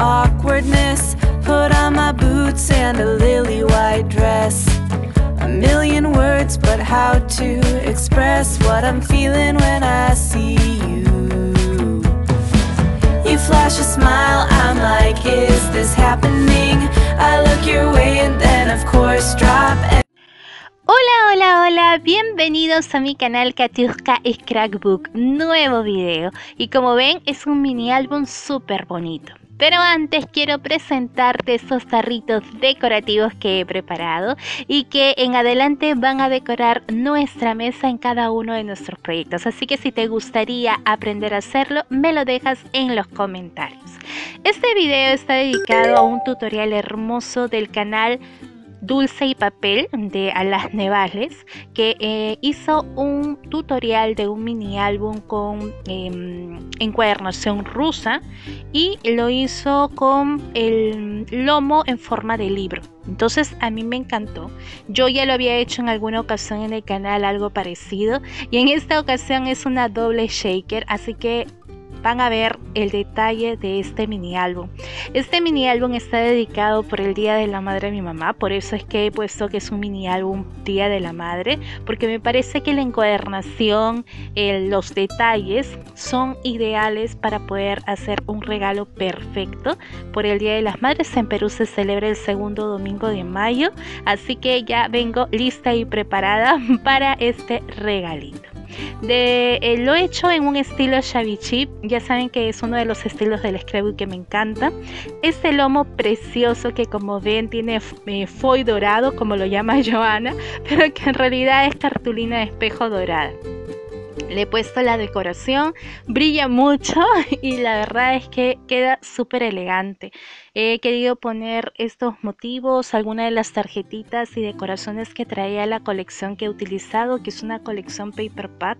awkwardness. Put on my boots and a lily white dress. A million words, but how to express what I'm feeling when I see you. You flash a smile, I'm like, is this happening? I look your way and then of course drop. Hola, hola, hola, bienvenidos a mi canal Katiushka Scrapbook, nuevo video. Y como ven, es un mini álbum súper bonito. Pero antes quiero presentarte esos tarritos decorativos que he preparado y que en adelante van a decorar nuestra mesa en cada uno de nuestros proyectos. Así que si te gustaría aprender a hacerlo, me lo dejas en los comentarios. Este video está dedicado a un tutorial hermoso del canal Dulce y Papel de Alazne Vales, que hizo un tutorial de un mini álbum con encuadernación rusa y lo hizo con el lomo en forma de libro. Entonces a mí me encantó. Yo ya lo había hecho en alguna ocasión en el canal, algo parecido, y en esta ocasión es una doble shaker, así que van a ver el detalle de este mini álbum. Este mini álbum está dedicado por el Día de la Madre de mi mamá, por eso es que he puesto que es un mini álbum Día de la Madre, porque me parece que la encuadernación, los detalles son ideales para poder hacer un regalo perfecto. Por el Día de las Madres en Perú se celebra el segundo domingo de mayo, así que ya vengo lista y preparada para este regalito. Lo he hecho en un estilo Shabby Chic, ya saben que es uno de los estilos del scrapbook que me encanta. Este lomo precioso que como ven tiene foil dorado, como lo llama Johanna, pero que en realidad es cartulina de espejo dorada. Le he puesto la decoración, brilla mucho y la verdad es que queda súper elegante. He querido poner estos motivos, algunas de las tarjetitas y decoraciones que traía la colección que he utilizado, que es una colección paper pad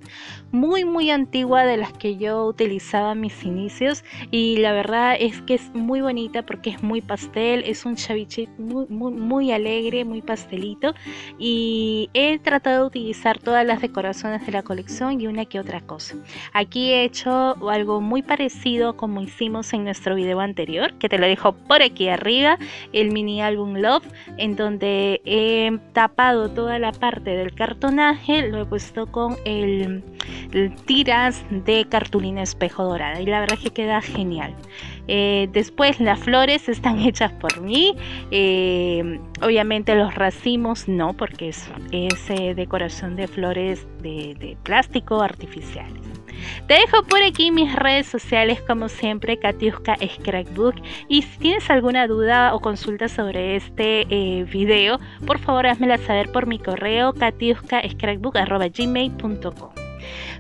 muy muy antigua, de las que yo utilizaba en mis inicios, y la verdad es que es muy bonita porque es muy pastel, es un shabby chic muy, muy, muy alegre, muy pastelito, y he tratado de utilizar todas las decoraciones de la colección y una que otra cosa. Aquí he hecho algo muy parecido como hicimos en nuestro video anterior, que te lo dejo por aquí arriba, el mini álbum Love, en donde he tapado toda la parte del cartonaje, lo he puesto con tiras de cartulina espejo dorada y la verdad es que queda genial. Después las flores están hechas por mí, obviamente los racimos no, porque es decoración de flores de plástico artificiales. Te dejo por aquí mis redes sociales, como siempre, Katiushka Scrapbook. Y si tienes alguna duda o consulta sobre este video, por favor házmela saber por mi correo katiushkascrapbook@gmail.com.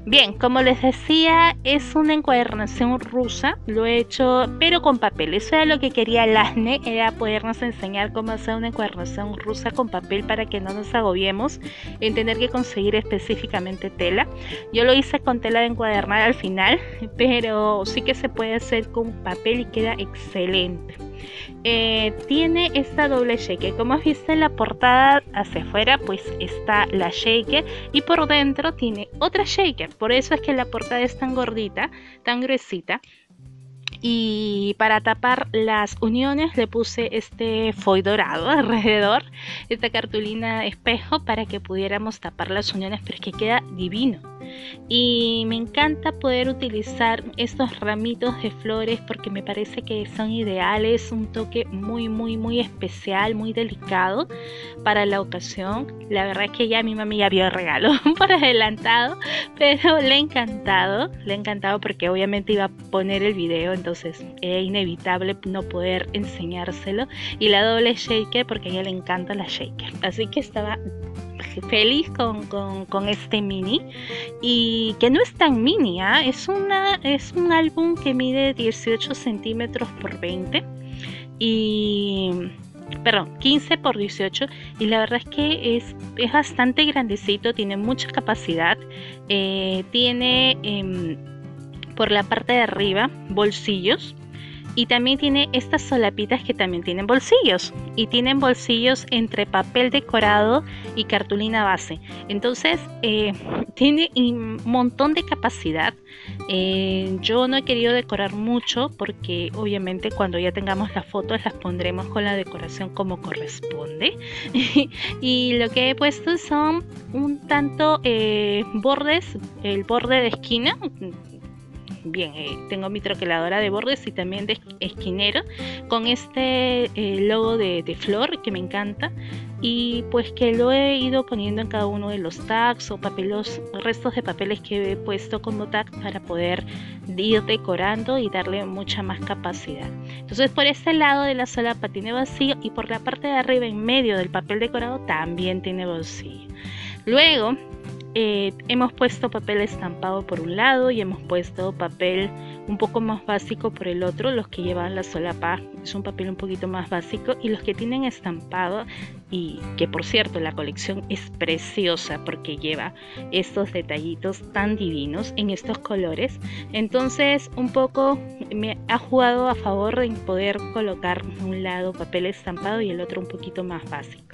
Bien, como les decía, es una encuadernación rusa, lo he hecho pero con papel. Eso era lo que quería Alazne, era podernos enseñar cómo hacer una encuadernación rusa con papel para que no nos agobiemos en tener que conseguir específicamente tela. Yo lo hice con tela de encuadernar al final, pero sí que se puede hacer con papel y queda excelente. Tiene esta doble shaker, como has visto en la portada hacia afuera pues está la shaker y por dentro tiene otra shaker, por eso es que la portada es tan gordita, tan gruesita, y para tapar las uniones le puse este foil dorado alrededor, esta cartulina espejo, para que pudiéramos tapar las uniones, pero es que queda divino. Y me encanta poder utilizar estos ramitos de flores porque me parece que son ideales, un toque muy muy muy especial, muy delicado para la ocasión. La verdad es que ya mi mami ya vio el regalo por adelantado, pero le ha encantado porque obviamente iba a poner el video, entonces era inevitable no poder enseñárselo. Y la doble shaker porque a ella le encanta la shaker, así que estaba feliz con este mini, y que no es tan mini, ¿eh? es un álbum que mide 18 centímetros por 20 y... perdón, 15 por 18, y la verdad es que es bastante grandecito, tiene mucha capacidad, tiene por la parte de arriba bolsillos, Y también tiene estas solapitas que también tienen bolsillos. Y tienen bolsillos entre papel decorado y cartulina base. Entonces tiene un montón de capacidad. Yo no he querido decorar mucho porque obviamente cuando ya tengamos las fotos las pondremos con la decoración como corresponde. Y lo que he puesto son un tanto bordes, el borde de esquina. Bien, tengo mi troqueladora de bordes y también de esquinero con este logo de flor que me encanta, y pues que lo he ido poniendo en cada uno de los tags o papeles, restos de papeles que he puesto como tag para poder ir decorando y darle mucha más capacidad. Entonces por este lado de la solapa tiene vacío y por la parte de arriba en medio del papel decorado también tiene bolsillo. Luego hemos puesto papel estampado por un lado y hemos puesto papel un poco más básico por el otro. Los que llevan la solapa es un papel un poquito más básico, y los que tienen estampado, y que por cierto la colección es preciosa porque lleva estos detallitos tan divinos en estos colores. Entonces un poco me ha jugado a favor en poder colocar un lado papel estampado y el otro un poquito más básico.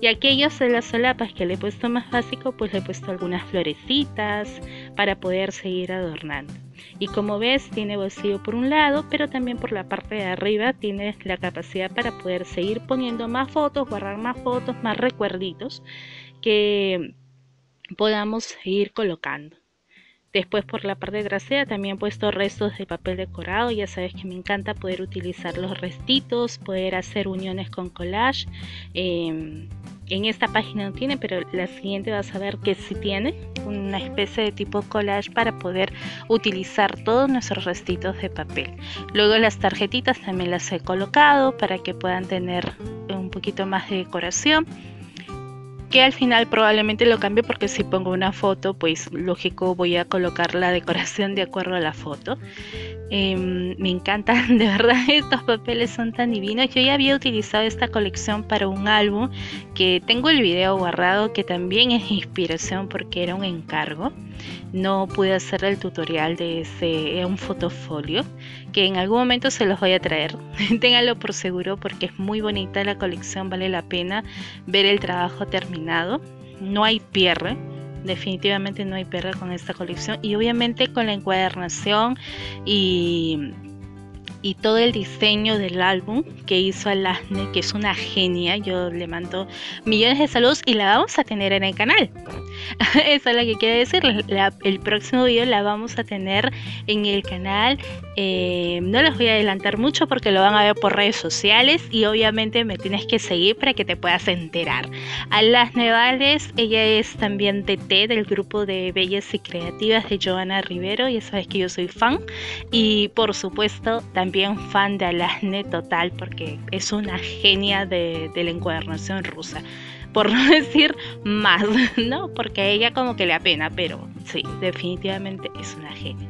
Y aquellos de las solapas que le he puesto más básico, pues le he puesto algunas florecitas para poder seguir adornando. Y como ves, tiene bolsillo por un lado, pero también por la parte de arriba tiene la capacidad para poder seguir poniendo más fotos, guardar más fotos, más recuerditos que podamos seguir colocando. Después por la parte trasera también he puesto restos de papel decorado. Ya sabes que me encanta poder utilizar los restitos, poder hacer uniones con collage. En esta página no tiene, pero la siguiente vas a ver que sí tiene una especie de tipo collage para poder utilizar todos nuestros restitos de papel. Luego las tarjetitas también las he colocado para que puedan tener un poquito más de decoración. Que al final probablemente lo cambie, porque si pongo una foto, pues lógico voy a colocar la decoración de acuerdo a la foto. Me encantan, de verdad, estos papeles son tan divinos. Yo ya había utilizado esta colección para un álbum que tengo el video guardado, que también es inspiración porque era un encargo. No pude hacer el tutorial de ese, un fotofolio, que en algún momento se los voy a traer. Ténganlo por seguro porque es muy bonita la colección, vale la pena ver el trabajo terminado. No hay pierde, definitivamente no hay pierde con esta colección, y obviamente con la encuadernación y todo el diseño del álbum que hizo Alazne, que es una genia. Yo le mando millones de saludos y la vamos a tener en el canal. Eso es lo que quiero decir. El próximo video la vamos a tener en el canal. No les voy a adelantar mucho porque lo van a ver por redes sociales, y obviamente me tienes que seguir para que te puedas enterar. Alazne Vales, ella es también TT del grupo de Bellas y Creativas de Johanna Rivero. Ya sabes que yo soy fan, y por supuesto también fan de Alazne total, porque es una genia de la encuadernación rusa, por no decir más, ¿no? Porque a ella como que le apena, pero sí, definitivamente es una genia.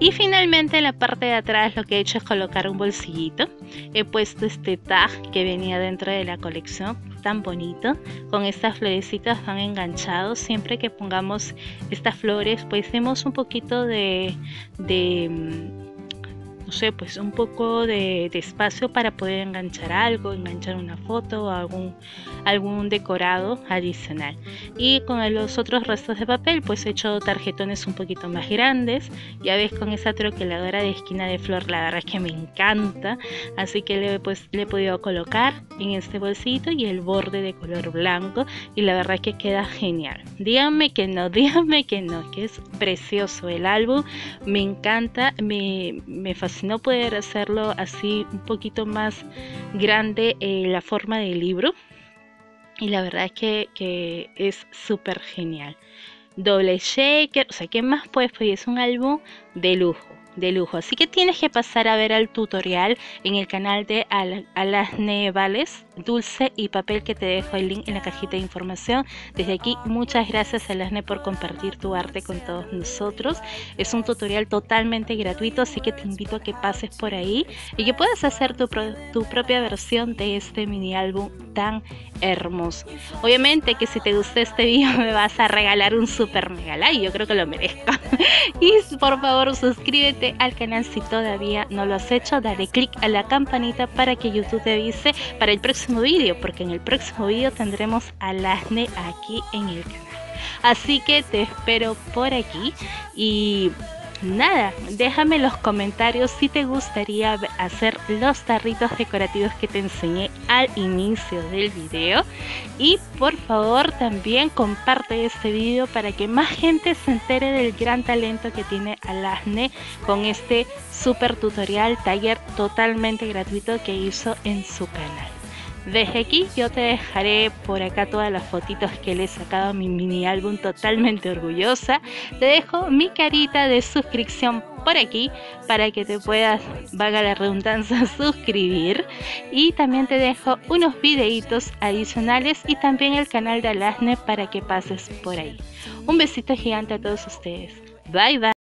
Y finalmente en la parte de atrás lo que he hecho es colocar un bolsillito. He puesto este tag que venía dentro de la colección, tan bonito, con estas florecitas van enganchados. Siempre que pongamos estas flores, pues demos un poquito de no sé, pues un poco de espacio para poder enganchar algo, enganchar una foto o algún decorado adicional. Y con los otros restos de papel, pues he hecho tarjetones un poquito más grandes. Ya ves, con esa troqueladora de esquina de flor, la verdad es que me encanta. Así que le he podido colocar en este bolsito y el borde de color blanco, y la verdad es que queda genial. Díganme que no, que es precioso el álbum. Me encanta, me fascina. Si no poder hacerlo así un poquito más grande, la forma del libro, y la verdad es que es súper genial. Doble shaker, o sea, ¿qué más puedes pedir? Es un álbum de lujo, de lujo. Así que tienes que pasar a ver el tutorial en el canal de Alazne Vales, Dulce y Papel, que te dejo el link en la cajita de información. Desde aquí, muchas gracias Alazne por compartir tu arte con todos nosotros. Es un tutorial totalmente gratuito, así que te invito a que pases por ahí y que puedas hacer tu propia versión de este mini álbum tan hermoso. Obviamente que si te gustó este video me vas a regalar un super mega like, yo creo que lo merezco. Y por favor suscríbete suscríbete al canal si todavía no lo has hecho, dale click a la campanita para que YouTube te avise para el próximo vídeo, porque en el próximo vídeo tendremos a Alazne aquí en el canal. Así que te espero por aquí y nada, déjame en los comentarios si te gustaría hacer los tarritos decorativos que te enseñé al inicio del video. Y por favor también comparte este video para que más gente se entere del gran talento que tiene Alazne con este super tutorial, taller totalmente gratuito que hizo en su canal. Desde aquí yo te dejaré por acá todas las fotitos que le he sacado a mi mini álbum, totalmente orgullosa. Te dejo mi carita de suscripción por aquí para que te puedas, valga la redundancia, suscribir. Y también te dejo unos videitos adicionales y también el canal de Alazne para que pases por ahí. Un besito gigante a todos ustedes. Bye bye.